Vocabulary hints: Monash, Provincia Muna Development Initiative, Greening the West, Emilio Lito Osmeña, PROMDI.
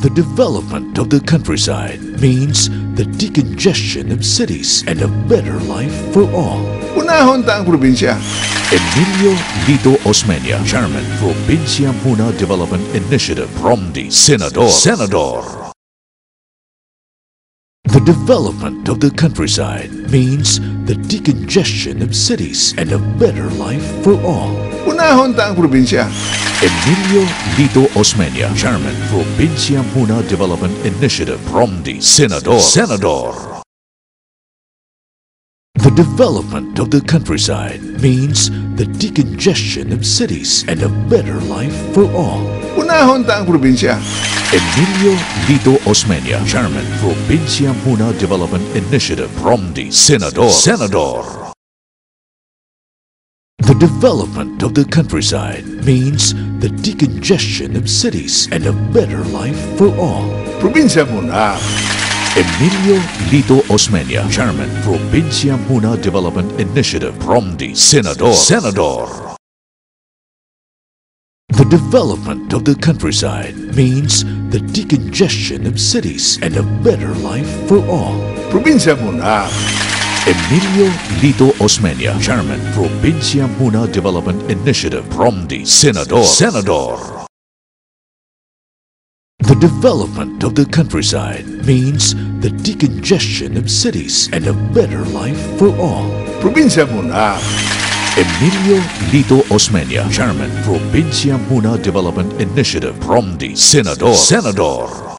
The development of the countryside means the decongestion of cities and a better life for all. Unahon taang probinsya. Emilio Lito Osmeña, Chairman, Provincia Muna Development Initiative, Promdi, Senador. The development of the countryside means the decongestion of cities and a better life for all. Unahon taang probinsya. Emilio Lito Osmeña, Chairman, Provincia Muna Development Initiative, Promdi, Senador. The development of the countryside means the decongestion of cities and a better life for all. Unahon taang probinsya. Emilio Lito Osmeña, Chairman, Provincia Muna Development Initiative, Promdi, Senador. The development of the countryside means the decongestion of cities and a better life for all. Provincia Muna. Emilio Lito Osmeña, Chairman, Provincia Muna Development Initiative, Promdi, Senador. The development of the countryside means the decongestion of cities and a better life for all. Provincia Muna. Emilio Lito Osmeña, Chairman, Provincia Muna Development Initiative, Promdi, Senador. The development of the countryside means the decongestion of cities and a better life for all. Provincia Muna. Emilio Lito Osmeña, Chairman, Provincia Muna Development Initiative, Promdi, Senador.